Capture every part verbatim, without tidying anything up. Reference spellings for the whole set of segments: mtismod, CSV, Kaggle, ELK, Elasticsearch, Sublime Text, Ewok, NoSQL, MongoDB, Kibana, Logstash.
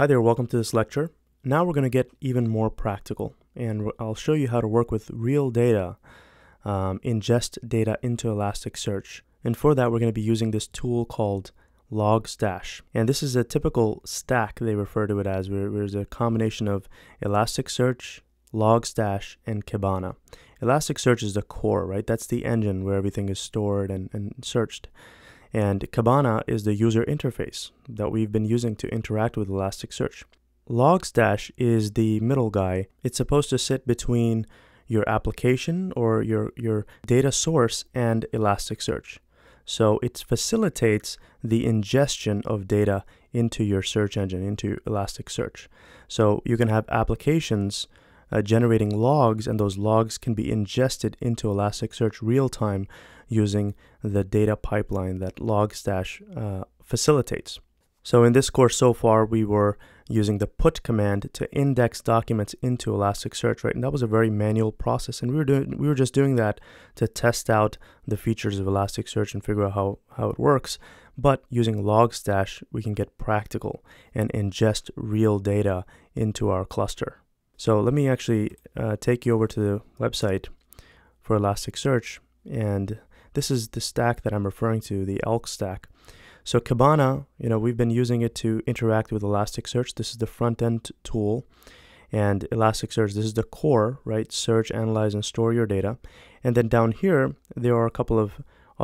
Hi there, welcome to this lecture. Now we're going to get even more practical, and I'll show you how to work with real data, um, ingest data into Elasticsearch. And for that, we're going to be using this tool called Logstash. And this is a typical stack, they refer to it as, where there's a combination of Elasticsearch, Logstash, and Kibana. Elasticsearch is the core, right? That's the engine where everything is stored and, and searched. And Kibana is the user interface that we've been using to interact with Elasticsearch. Logstash is the middle guy. It's supposed to sit between your application or your, your data source and Elasticsearch. So it facilitates the ingestion of data into your search engine, into Elasticsearch. So you can have applications Uh, generating logs, and those logs can be ingested into Elasticsearch real-time using the data pipeline that Logstash uh, facilitates. So in this course so far, we were using the put command to index documents into Elasticsearch, right? And that was a very manual process, and we were doing we were just doing that to test out the features of Elasticsearch and figure out how, how it works. But using Logstash, we can get practical and ingest real data into our cluster. So let me actually uh, take you over to the website for Elasticsearch, and this is the stack that I'm referring to, the E L K stack. So Kibana, you know, we've been using it to interact with Elasticsearch. This is the front-end tool, and Elasticsearch, this is the core, right? Search, analyze, and store your data. And then down here, there are a couple of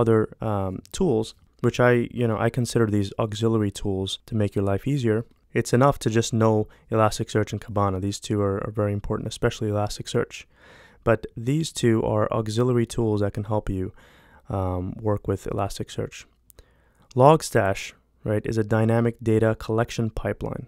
other um, tools, which I, you know, I consider these auxiliary tools to make your life easier. It's enough to just know Elasticsearch and Kibana. These two are, are very important, especially Elasticsearch. But these two are auxiliary tools that can help you um, work with Elasticsearch. Logstash, right, is a dynamic data collection pipeline.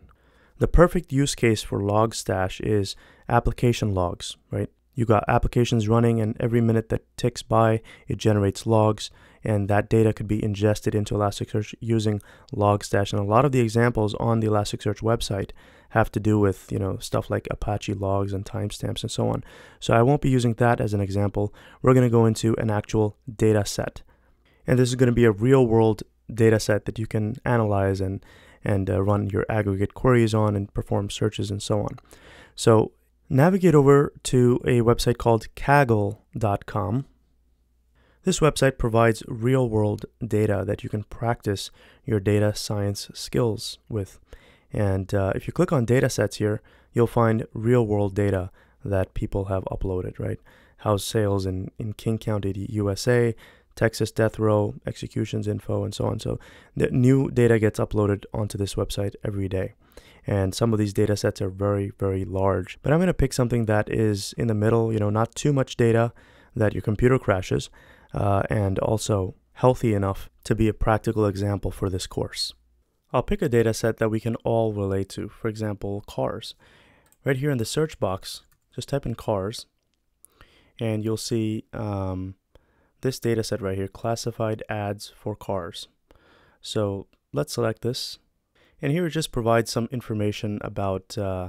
The perfect use case for Logstash is application logs, right? You got applications running, and every minute that ticks by, it generates logs, and that data could be ingested into Elasticsearch using Logstash. And a lot of the examples on the Elasticsearch website have to do with, you know, stuff like Apache logs and timestamps and so on. So I won't be using that as an example. We're going to go into an actual data set. And this is going to be a real-world data set that you can analyze and, and uh, run your aggregate queries on and perform searches and so on. So navigate over to a website called Kaggle dot com. This website provides real-world data that you can practice your data science skills with. And uh, if you click on data sets here, you'll find real-world data that people have uploaded, right? House sales in, in King County, U S A, Texas death row, executions info, and so on. So the new data gets uploaded onto this website every day. And some of these data sets are very, very large. But I'm going to pick something that is in the middle, you know, not too much data that your computer crashes, uh, and also healthy enough to be a practical example for this course. I'll pick a data set that we can all relate to, for example, cars. Right here in the search box, just type in cars, and you'll see um, this data set right here, classified ads for cars. So let's select this. And here it just provides some information about uh,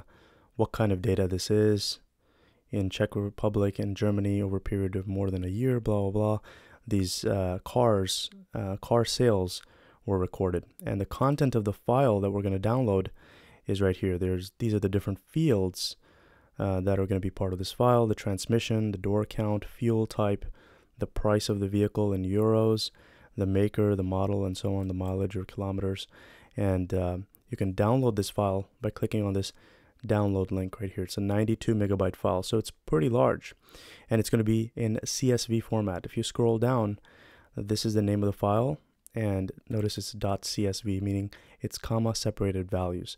what kind of data this is in Czech Republic and Germany over a period of more than a year, blah, blah, blah. These uh, cars, uh, car sales were recorded. And the content of the file that we're going to download is right here. There's, these are the different fields uh, that are going to be part of this file: the transmission, the door count, fuel type, the price of the vehicle in euros, the maker, the model, and so on, the mileage or kilometers. And uh, you can download this file by clicking on this download link right here. It's a ninety-two megabyte file, so it's pretty large. And it's going to be in C S V format. If you scroll down, this is the name of the file. And notice it's .csv, meaning it's comma-separated values.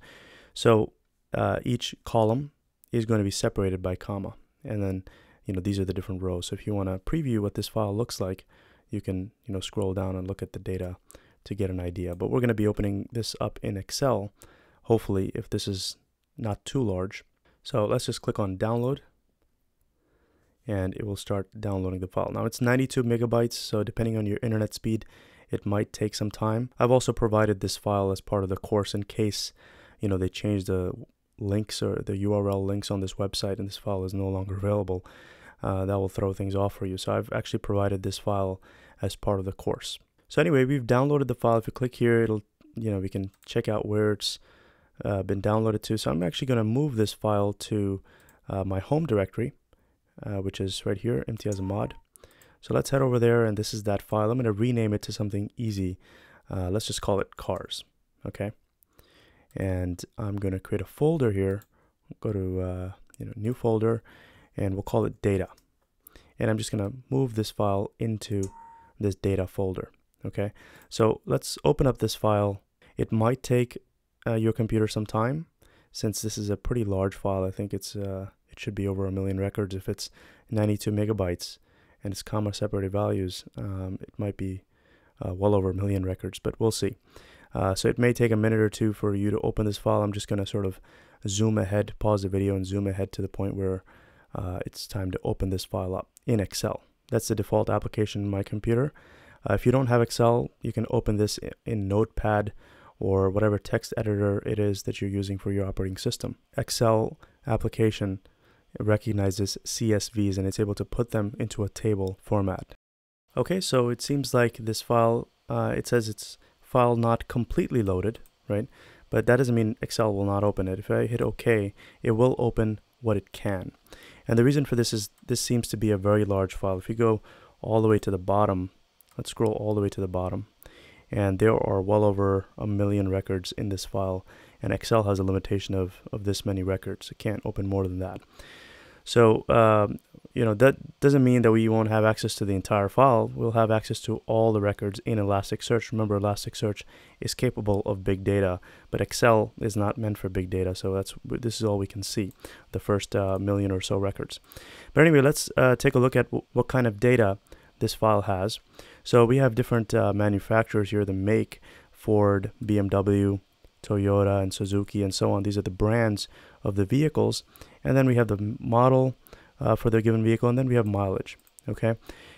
So uh, each column is going to be separated by comma. And then, you know, these are the different rows. So if you want to preview what this file looks like, you can, you know, scroll down and look at the data to get an idea. But we're going to be opening this up in Excel, hopefully, if this is not too large. So let's just click on download, and it will start downloading the file. Now it's ninety-two megabytes, so depending on your internet speed, it might take some time. I've also provided this file as part of the course in case, you know, they change the links or the U R L links on this website and this file is no longer available. Uh, that will throw things off for you. So I've actually provided this file as part of the course. So anyway, we've downloaded the file. If you click here, it'll, you know, we can check out where it's uh, been downloaded to. So I'm actually going to move this file to uh, my home directory, uh, which is right here, mtismod. So let's head over there, and this is that file. I'm going to rename it to something easy. Uh, let's just call it cars, okay? And I'm going to create a folder here. Go to uh, you know, new folder, and we'll call it data. And I'm just going to move this file into this data folder. Okay, so let's open up this file. It might take uh, your computer some time, since this is a pretty large file. I think it's uh, it should be over a million records if it's ninety-two megabytes and it's comma separated values. Um, it might be uh, well over a million records, but we'll see. Uh, so it may take a minute or two for you to open this file. I'm just going to sort of zoom ahead, pause the video, and zoom ahead to the point where uh, it's time to open this file up in Excel. That's the default application in my computer. Uh, if you don't have Excel, you can open this in Notepad or whatever text editor it is that you're using for your operating system. Excel application recognizes C S Vs, and it's able to put them into a table format. Okay, so it seems like this file, uh, it says it's file not completely loaded, right? But that doesn't mean Excel will not open it. If I hit OK, it will open what it can. And the reason for this is this seems to be a very large file. If you go all the way to the bottom, let's scroll all the way to the bottom, and there are well over a million records in this file, and Excel has a limitation of, of this many records. It can't open more than that. So, um, you know, that doesn't mean that we won't have access to the entire file. We'll have access to all the records in Elasticsearch. Remember, Elasticsearch is capable of big data, but Excel is not meant for big data. So that's this is all we can see, the first uh, million or so records. But anyway, let's uh, take a look at what kind of data this file has. So we have different uh, manufacturers here, the make, Ford, B M W, Toyota, and Suzuki, and so on. These are the brands of the vehicles. And then we have the model uh, for the given vehicle, and then we have mileage, okay?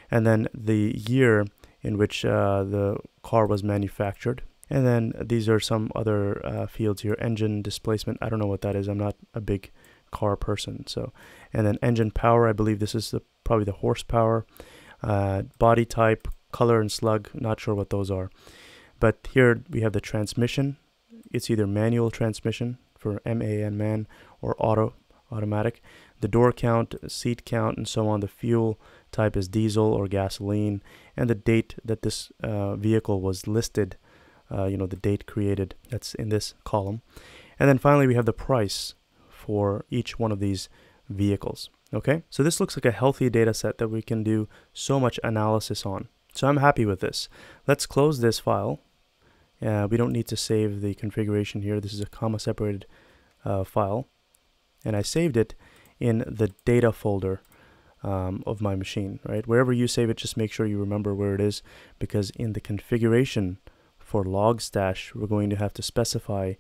And then the year in which uh, the car was manufactured. And then these are some other uh, fields here, engine, displacement. I don't know what that is. I'm not a big car person, so. And then engine power, I believe this is the, probably the horsepower. Uh, body type, color, and slug, not sure what those are. But here we have the transmission. It's either manual transmission for M A N, man, or auto, automatic. The door count, seat count, and so on. The fuel type is diesel or gasoline, and the date that this uh, vehicle was listed, uh, you know, the date created, that's in this column. And then finally we have the price for each one of these vehicles. Okay, so this looks like a healthy data set that we can do so much analysis on. So I'm happy with this. Let's close this file. Uh, we don't need to save the configuration here. This is a comma separated uh, file, and I saved it in the data folder um, of my machine, right? Wherever you save it, just make sure you remember where it is, because in the configuration for Logstash, we're going to have to specify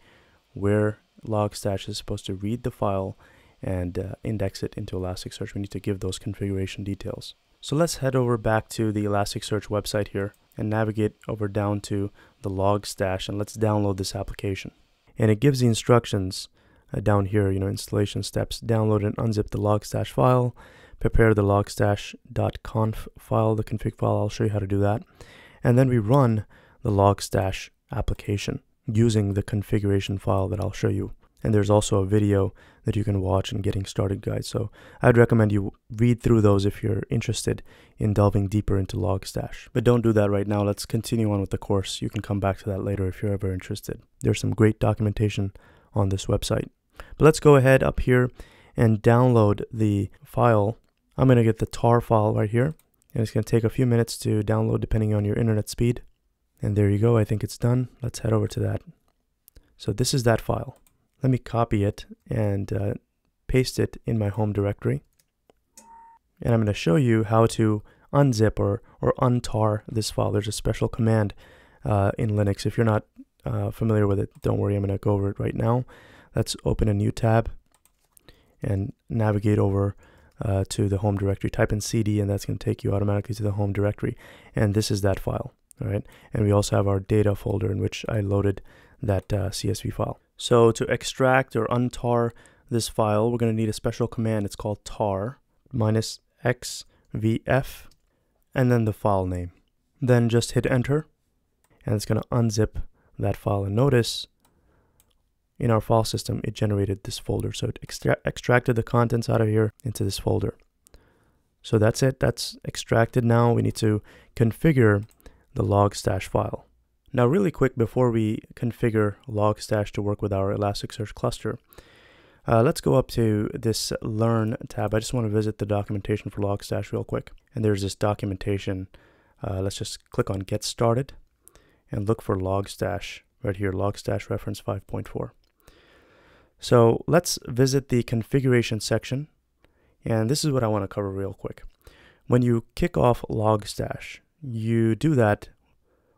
where Logstash is supposed to read the file and uh, index it into Elasticsearch. We need to give those configuration details. So let's head over back to the Elasticsearch website here and navigate over down to the Logstash, and let's download this application. And it gives the instructions uh, down here, you know, installation steps, download and unzip the Logstash file, prepare the logstash dot conf file, the config file. I'll show you how to do that. And then we run the Logstash application using the configuration file that I'll show you. And there's also a video that you can watch and getting started guide. So I'd recommend you read through those if you're interested in delving deeper into Logstash. But don't do that right now. Let's continue on with the course. You can come back to that later if you're ever interested. There's some great documentation on this website. But let's go ahead up here and download the file. I'm going to get the tar file right here. And it's going to take a few minutes to download depending on your internet speed. And there you go. I think it's done. Let's head over to that. So this is that file. Let me copy it and uh, paste it in my home directory. And I'm going to show you how to unzip or, or untar this file. There's a special command uh, in Linux. If you're not uh, familiar with it, don't worry, I'm going to go over it right now. Let's open a new tab and navigate over uh, to the home directory. Type in C D, and that's going to take you automatically to the home directory. And this is that file. All right. And we also have our data folder in which I loaded that uh, C S V file. So to extract or untar this file, we're going to need a special command. It's called tar minus xvf and then the file name. Then just hit enter, and it's going to unzip that file. And notice in our file system, it generated this folder. So it extra extracted the contents out of here into this folder. So that's it, that's extracted. Now we need to configure the Logstash file. Now really quick, before we configure Logstash to work with our Elasticsearch cluster, uh, let's go up to this Learn tab. I just want to visit the documentation for Logstash real quick. And there's this documentation. Uh, let's just click on Get Started and look for Logstash right here, Logstash reference five point four. So let's visit the configuration section. And this is what I want to cover real quick. When you kick off Logstash, you do that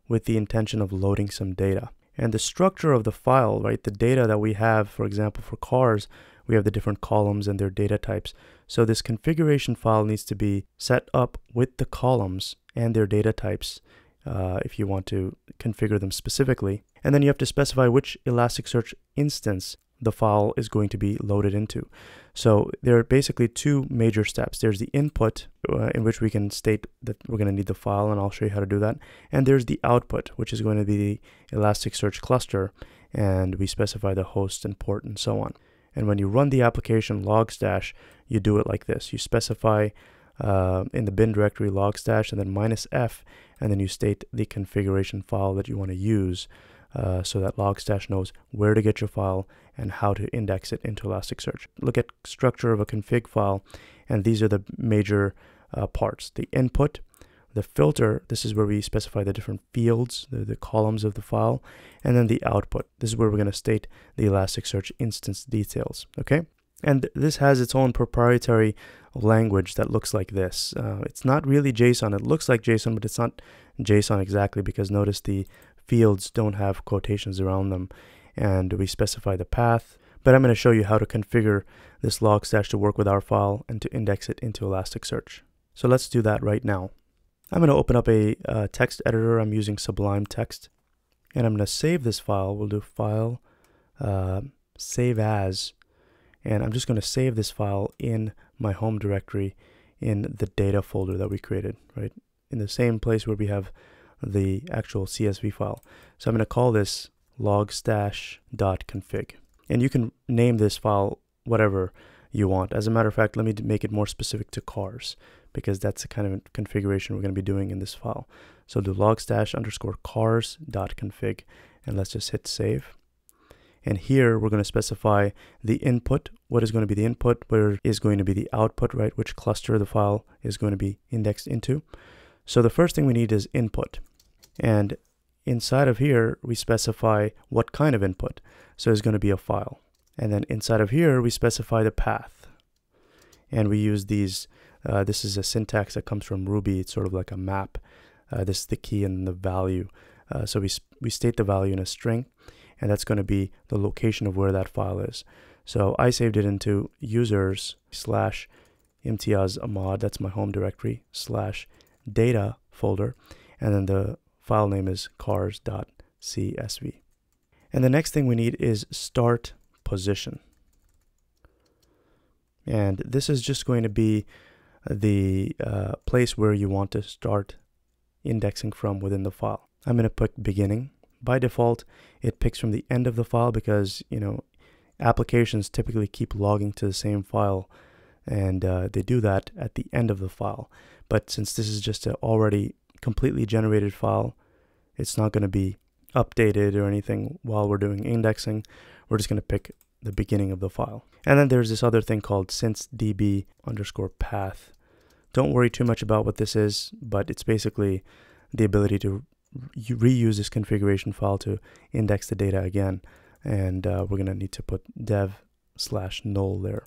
with the intention of loading some data. And the structure of the file, right, the data that we have, for example, for cars, we have the different columns and their data types. So this configuration file needs to be set up with the columns and their data types uh, if you want to configure them specifically. And then you have to specify which Elasticsearch instance the file is going to be loaded into. So there are basically two major steps. There's the input, uh, in which we can state that we're going to need the file, and I'll show you how to do that. And there's the output, which is going to be the Elasticsearch cluster, and we specify the host and port and so on. And when you run the application Logstash, you do it like this. You specify uh, in the bin directory Logstash and then minus F, and then you state the configuration file that you want to use. Uh, so that Logstash knows where to get your file and how to index it into Elasticsearch. Look at structure of a config file, and these are the major uh, parts. The input, the filter, this is where we specify the different fields, the, the columns of the file, and then the output. This is where we're going to state the Elasticsearch instance details, okay? And this has its own proprietary language that looks like this. Uh, it's not really JSON. It looks like JSON, but it's not JSON exactly, because notice the fields don't have quotations around them, and we specify the path. But I'm going to show you how to configure this Logstash to work with our file and to index it into Elasticsearch. So let's do that right now. I'm going to open up a uh, text editor. I'm using Sublime Text, and I'm going to save this file. We'll do File, uh, Save As, and I'm just going to save this file in my home directory in the data folder that we created, right? In the same place where we have the actual C S V file. So I'm going to call this logstash.config, and you can name this file whatever you want. As a matter of fact, let me make it more specific to cars, because that's the kind of configuration we're going to be doing in this file. So do logstash underscore cars.config, and let's just hit save. And here we're going to specify the input, what is going to be the input, where is going to be the output, right, which cluster the file is going to be indexed into. So the first thing we need is input, and inside of here we specify what kind of input. So it's going to be a file, and then inside of here we specify the path, and we use these. Uh, this is a syntax that comes from Ruby. It's sort of like a map. Uh, this is the key and the value. Uh, so we we state the value in a string, and that's going to be the location of where that file is. So I saved it into users slash mtismod. That's my home directory slash data folder, and then the file name is cars.csv. And the next thing we need is start position, and this is just going to be the uh, place where you want to start indexing from within the file. I'm going to put beginning. By default it picks from the end of the file, because you know applications typically keep logging to the same file, and uh, they do that at the end of the file. But since this is just an already completely generated file, it's not going to be updated or anything while we're doing indexing. We're just going to pick the beginning of the file. And then there's this other thing called since db underscore path. Don't worry too much about what this is, but it's basically the ability to reuse this configuration file to index the data again. And uh, we're going to need to put dev slash null there.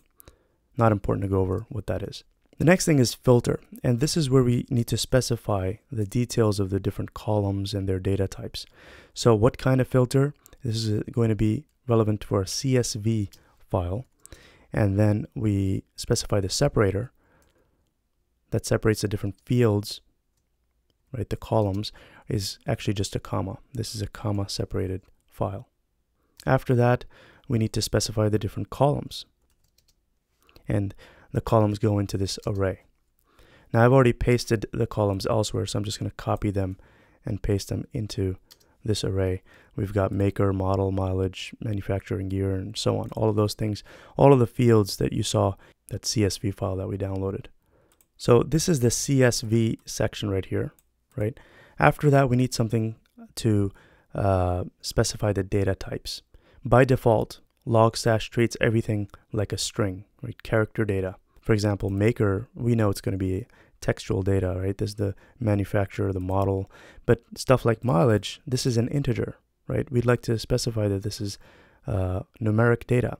Not important to go over what that is. The next thing is filter, and this is where we need to specify the details of the different columns and their data types. So what kind of filter? This is going to be relevant for a C S V file, and then we specify the separator that separates the different fields, right? The columns is actually just a comma. This is a comma separated file. After that, we need to specify the different columns, and the columns go into this array. Now I've already pasted the columns elsewhere, so I'm just going to copy them and paste them into this array. We've got maker, model, mileage, manufacturing year, and so on. All of those things, all of the fields that you saw, that C S V file that we downloaded. So this is the C S V section right here, right? After that, we need something to uh, specify the data types. By default, Logstash treats everything like a string, right? Character data. For example, maker, we know it's going to be textual data, right? This is the manufacturer, the model, but stuff like mileage, this is an integer, right? We'd like to specify that this is uh, numeric data.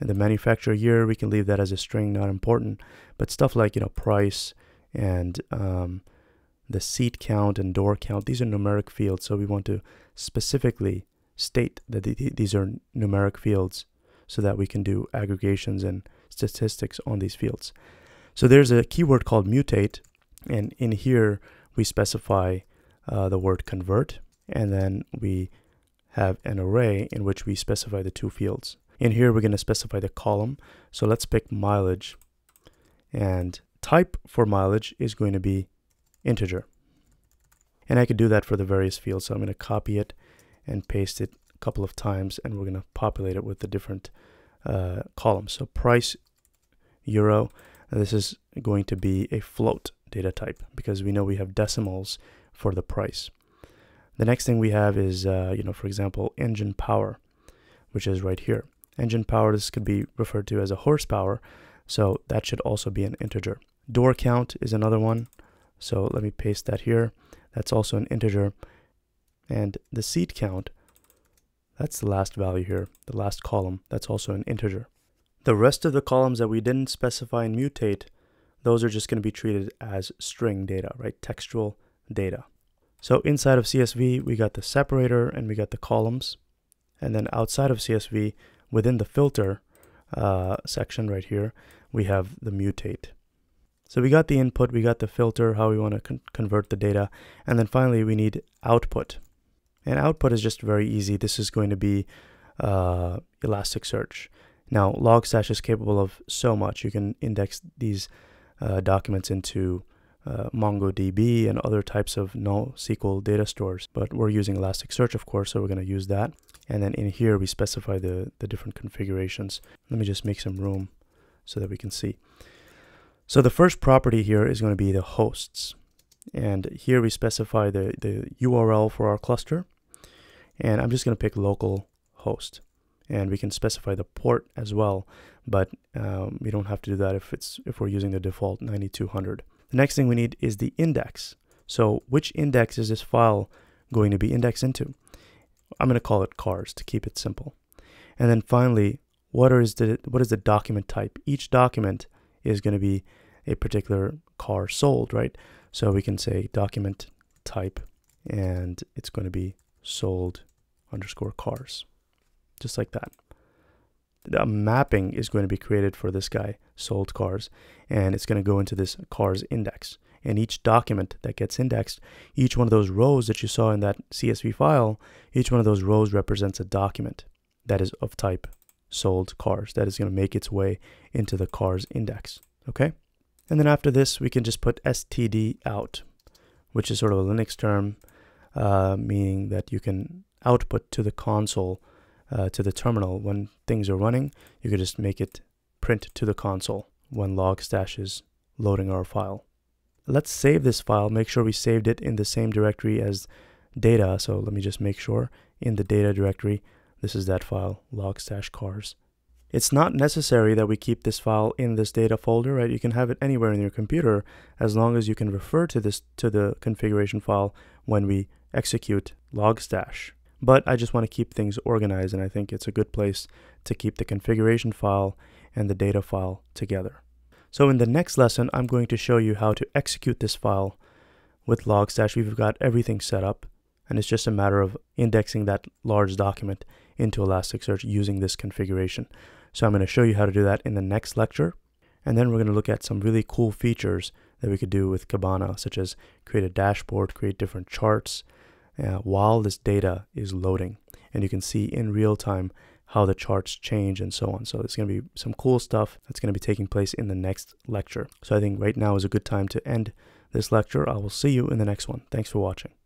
And the manufacturer year, we can leave that as a string, not important. But stuff like, you know, price and um, the seat count and door count, these are numeric fields. So we want to specifically state that th these are numeric fields so that we can do aggregations and statistics on these fields. So there's a keyword called mutate. And in here, we specify uh, the word convert. And then we have an array in which we specify the two fields. In here, we're going to specify the column. So let's pick mileage. And type for mileage is going to be integer. And I could do that for the various fields. So I'm going to copy it and paste it a couple of times. And we're going to populate it with the different uh, columns. So price, euro. And this is going to be a float data type because we know we have decimals for the price. The next thing we have is, uh, you know, for example, engine power, which is right here. Engine power, this could be referred to as a horsepower, so that should also be an integer. Door count is another one, so let me paste that here. That's also an integer. And the seat count, that's the last value here, the last column, that's also an integer. The rest of the columns that we didn't specify and mutate, those are just going to be treated as string data, right? Textual data. So inside of C S V, we got the separator and we got the columns. And then outside of C S V, within the filter uh, section right here, we have the mutate. So we got the input, we got the filter, how we want to con convert the data. And then finally, we need output. And output is just very easy. This is going to be uh, Elasticsearch. Now, Logstash is capable of so much. You can index these uh, documents into Uh, MongoDB and other types of NoSQL data stores, but we're using Elasticsearch, of course, so we're going to use that. And then in here, we specify the, the different configurations. Let me just make some room so that we can see. So the first property here is going to be the hosts. And here we specify the, the U R L for our cluster. And I'm just going to pick local host. And we can specify the port as well, but um, we don't have to do that if, it's, if we're using the default ninety-two hundred. The next thing we need is the index. So which index is this file going to be indexed into? I'm going to call it cars to keep it simple. And then finally, what is the, what is the document type? Each document is going to be a particular car sold, right? So we can say document type, and it's going to be sold underscore cars, just like that. The mapping is going to be created for this guy, sold cars, and it's going to go into this cars index. And each document that gets indexed, each one of those rows that you saw in that C S V file, each one of those rows represents a document that is of type sold cars. That is going to make its way into the cars index, okay? And then after this, we can just put std out, which is sort of a Linux term, uh, meaning that you can output to the console Uh, to the terminal when things are running. You could just make it print to the console when Logstash is loading our file. Let's save this file. Make sure we saved it in the same directory as data. So let me just make sure in the data directory, this is that file, Logstash cars. It's not necessary that we keep this file in this data folder, right? You can have it anywhere in your computer as long as you can refer to this, to the configuration file when we execute Logstash. But I just want to keep things organized, and I think it's a good place to keep the configuration file and the data file together. So in the next lesson, I'm going to show you how to execute this file with Logstash. We've got everything set up, and it's just a matter of indexing that large document into Elasticsearch using this configuration. So I'm going to show you how to do that in the next lecture, and then we're going to look at some really cool features that we could do with Kibana, such as create a dashboard, create different charts, Uh, while this data is loading, and you can see in real time how the charts change and so on. So it's going to be some cool stuff that's going to be taking place in the next lecture. So I think right now is a good time to end this lecture. I will see you in the next one. Thanks for watching.